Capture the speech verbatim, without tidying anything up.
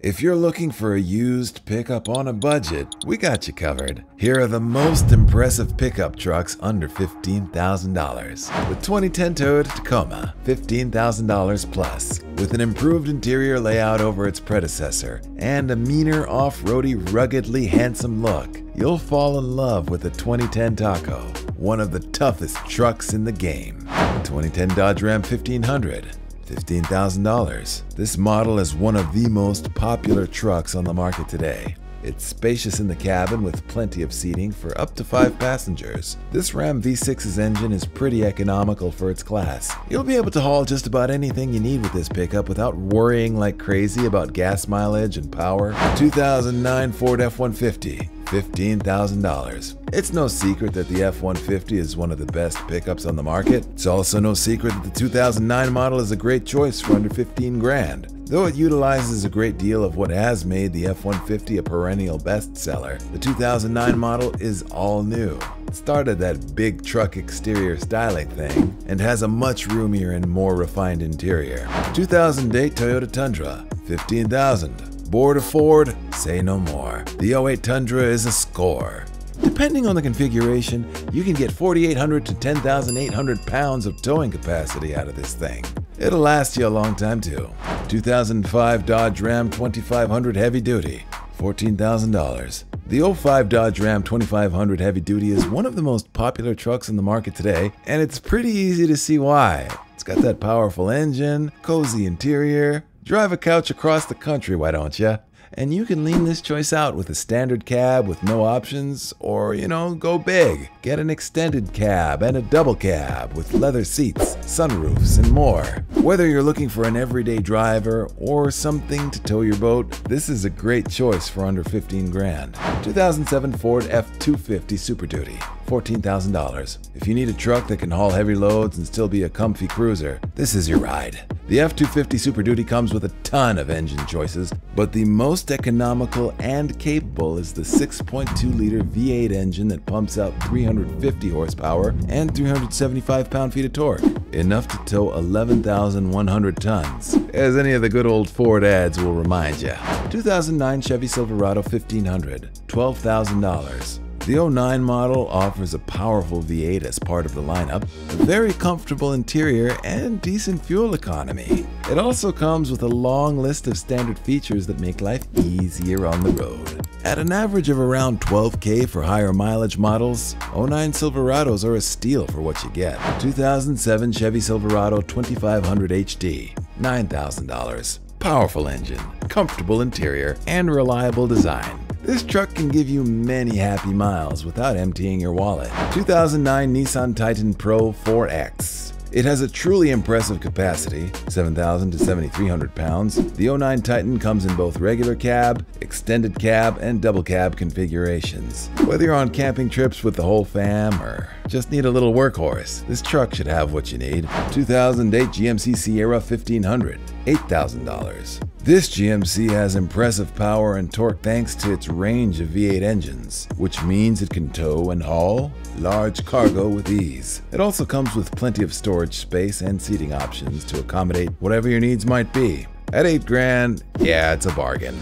If you're looking for a used pickup on a budget, we got you covered. Here are the most impressive pickup trucks under fifteen thousand dollars. The twenty ten Toyota Tacoma, fifteen thousand dollars plus, with an improved interior layout over its predecessor and a meaner off-roady, ruggedly handsome look. You'll fall in love with the twenty ten Taco, one of the toughest trucks in the game. The twenty ten Dodge Ram fifteen hundred. fifteen thousand dollars. This model is one of the most popular trucks on the market today. It's spacious in the cabin with plenty of seating for up to five passengers. This Ram V six's engine is pretty economical for its class. You'll be able to haul just about anything you need with this pickup without worrying like crazy about gas mileage and power. two thousand nine Ford F one fifty. fifteen thousand dollars. It's no secret that the F one fifty is one of the best pickups on the market. It's also no secret that the two thousand nine model is a great choice for under fifteen grand. Though it utilizes a great deal of what has made the F one fifty a perennial bestseller, the two thousand nine model is all new. It started that big truck exterior styling thing and has a much roomier and more refined interior. two thousand eight Toyota Tundra, fifteen thousand dollars. Bored of Ford? Say no more. The oh eight Tundra is a score. Depending on the configuration, you can get forty-eight hundred to ten thousand eight hundred pounds of towing capacity out of this thing. It'll last you a long time too. two thousand five Dodge Ram twenty-five hundred Heavy Duty, fourteen thousand dollars. The oh five Dodge Ram twenty-five hundred Heavy Duty is one of the most popular trucks in the market today, and it's pretty easy to see why. It's got that powerful engine, cozy interior. Drive a couch across the country, why don't you? And you can lean this choice out with a standard cab with no options, or, you know, go big. Get an extended cab and a double cab with leather seats, sunroofs, and more. Whether you're looking for an everyday driver or something to tow your boat, this is a great choice for under fifteen grand. two thousand seven Ford F two fifty Super Duty, fourteen thousand dollars. If you need a truck that can haul heavy loads and still be a comfy cruiser, this is your ride. The F two fifty Super Duty comes with a ton of engine choices, but the most economical and capable is the six point two liter V eight engine that pumps out three hundred fifty horsepower and three hundred seventy-five pound-feet of torque, enough to tow eleven thousand one hundred tons, as any of the good old Ford ads will remind you. two thousand nine Chevy Silverado fifteen hundred, twelve thousand dollars. The oh nine model offers a powerful V eight as part of the lineup, a very comfortable interior, and decent fuel economy. It also comes with a long list of standard features that make life easier on the road. At an average of around twelve K for higher mileage models, oh nine Silverados are a steal for what you get. two thousand seven Chevy Silverado twenty-five hundred H D, nine thousand dollars. Powerful engine, comfortable interior, and reliable design. This truck can give you many happy miles without emptying your wallet. two thousand nine Nissan Titan Pro four X. It has a truly impressive capacity, seven thousand to seven thousand three hundred pounds. The oh nine Titan comes in both regular cab, extended cab, and double cab configurations. Whether you're on camping trips with the whole fam or just need a little workhorse, this truck should have what you need. two thousand eight G M C Sierra fifteen hundred, eight thousand dollars. This G M C has impressive power and torque thanks to its range of V eight engines, which means it can tow and haul large cargo with ease. It also comes with plenty of storage space and seating options to accommodate whatever your needs might be. At eight grand, yeah, it's a bargain.